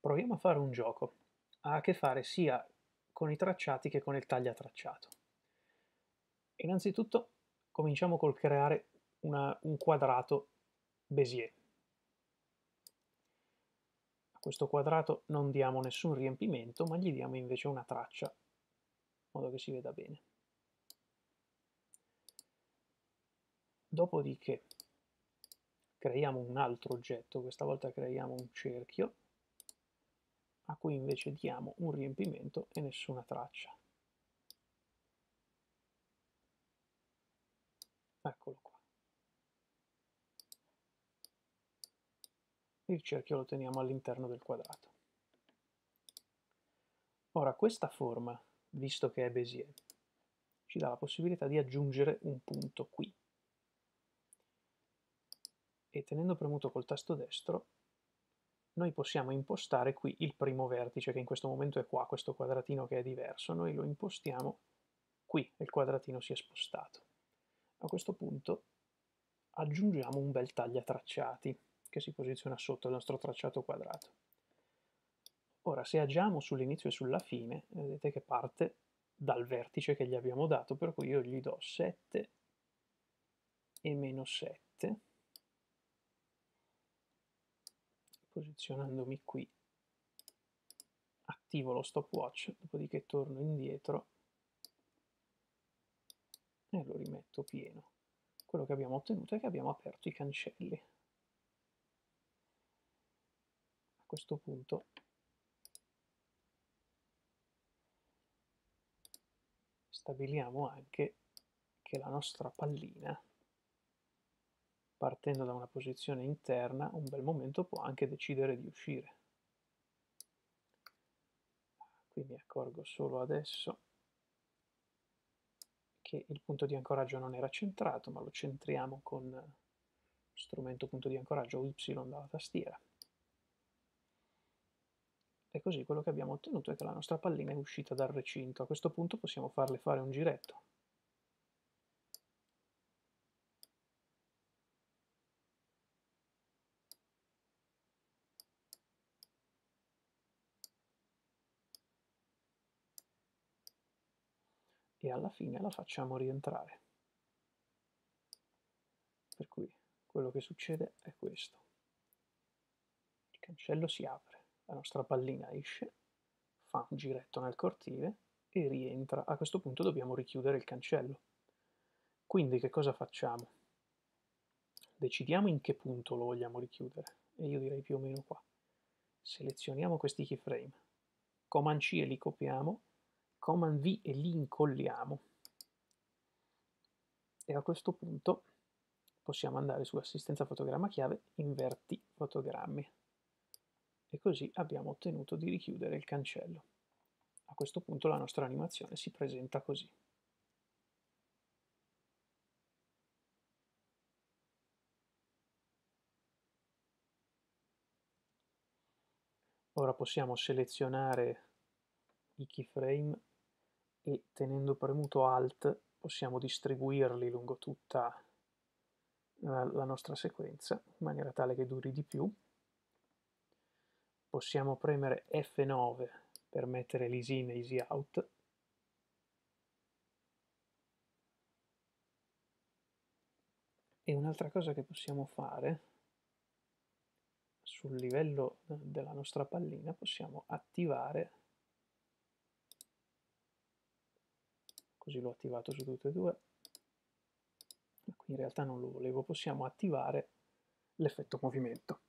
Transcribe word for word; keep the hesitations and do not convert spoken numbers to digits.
Proviamo a fare un gioco. Ha a che fare sia con i tracciati che con il tagliatracciato. Innanzitutto cominciamo col creare una, un quadrato Bézier. A questo quadrato non diamo nessun riempimento, ma gli diamo invece una traccia, in modo che si veda bene. Dopodiché creiamo un altro oggetto, questa volta creiamo un cerchio, a cui invece diamo un riempimento e nessuna traccia. Eccolo qua. Il cerchio lo teniamo all'interno del quadrato. Ora, questa forma, visto che è Bézier, ci dà la possibilità di aggiungere un punto qui. E tenendo premuto col tasto destro, noi possiamo impostare qui il primo vertice, che in questo momento è qua, questo quadratino che è diverso. Noi lo impostiamo qui, e il quadratino si è spostato. A questo punto aggiungiamo un bel tagliatracciati, che si posiziona sotto il nostro tracciato quadrato. Ora, se agiamo sull'inizio e sulla fine, vedete che parte dal vertice che gli abbiamo dato, per cui io gli do sette e meno sette, posizionandomi qui, attivo lo stopwatch, dopodiché torno indietro e lo rimetto pieno. Quello che abbiamo ottenuto è che abbiamo aperto i cancelli. A questo punto stabiliamo anche che la nostra pallina, partendo da una posizione interna, un bel momento può anche decidere di uscire. Qui mi accorgo solo adesso che il punto di ancoraggio non era centrato, ma lo centriamo con lo strumento punto di ancoraggio Y dalla tastiera. E così quello che abbiamo ottenuto è che la nostra pallina è uscita dal recinto. A questo punto possiamo farle fare un giretto. E alla fine la facciamo rientrare. Per cui quello che succede è questo. Il cancello si apre. La nostra pallina esce, fa un giretto nel cortile e rientra. A questo punto dobbiamo richiudere il cancello. Quindi che cosa facciamo? Decidiamo in che punto lo vogliamo richiudere. E io direi più o meno qua. Selezioniamo questi keyframe. Command C e li copiamo. Command V e li incolliamo. E a questo punto possiamo andare sull'assistenza fotogramma chiave, inverti fotogrammi. E così abbiamo ottenuto di richiudere il cancello. A questo punto la nostra animazione si presenta così. Ora possiamo selezionare i keyframe e, tenendo premuto Alt, possiamo distribuirli lungo tutta la nostra sequenza in maniera tale che duri di più. Possiamo premere F nove per mettere l'easy in e easy out. E un'altra cosa che possiamo fare, sul livello della nostra pallina, possiamo attivare, così l'ho attivato su tutte e due, ma qui in realtà non lo volevo, possiamo attivare l'effetto movimento.